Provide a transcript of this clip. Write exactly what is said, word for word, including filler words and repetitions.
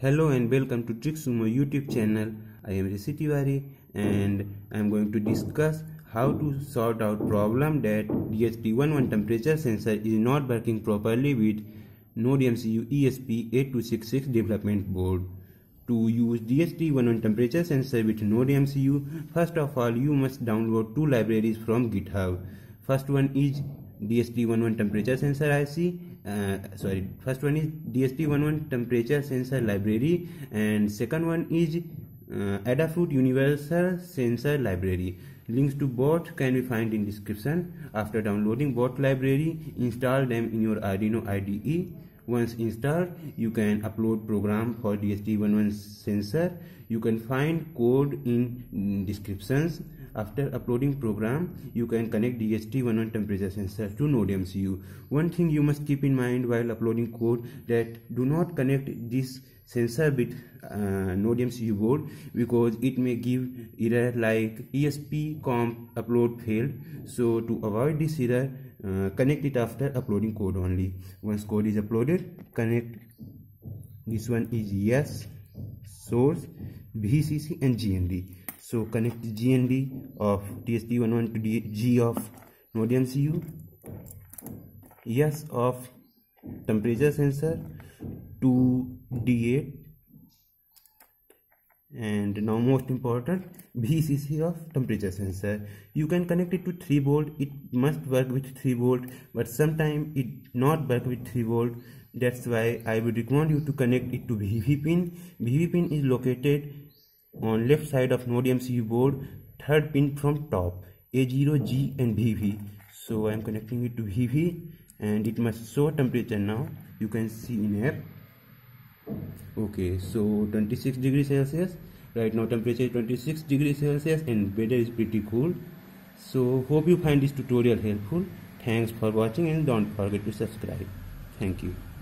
Hello and welcome to TrickSumo YouTube channel. I am Rishi Tiwari and I am going to discuss how to sort out problem that D H T eleven temperature sensor is not working properly with NodeMCU E S P eight two six six development board. To use D H T eleven temperature sensor with NodeMCU, first of all you must download two libraries from GitHub. First one is D H T eleven temperature sensor I C. Uh, sorry, first one is D H T eleven temperature sensor library, and second one is uh, Adafruit universal sensor library. Links to both can be found in description. After downloading both library, install them in your Arduino I D E. Once installed, you can upload program for D H T eleven sensor. You can find code in descriptions. After uploading program, you can connect D H T eleven temperature sensor to NodeMCU. One thing you must keep in mind while uploading code, that do not connect this sensor with uh, NodeMCU board, because it may give error like E S P comp upload failed. So to avoid this error, uh, connect it after uploading code only. Once code is uploaded, connect. This one is yes, source, V C C and G N D. So connect G N D of D H T eleven to D G of NodeMCU, yes of temperature sensor to D eight, and now most important, V C C of temperature sensor. You can connect it to three volt. It must work with three volt, but sometimes it not work with three volt. That's why I would recommend you to connect it to V V pin. V V pin is located on left side of NodeMCU board, third pin from top, A zero, G and V V. So I am connecting it to V V and it must show temperature now. You can see in app. Okay, so twenty-six degrees Celsius. Right now temperature is twenty-six degrees Celsius and weather is pretty cool. So hope you find this tutorial helpful. Thanks for watching and don't forget to subscribe. Thank you.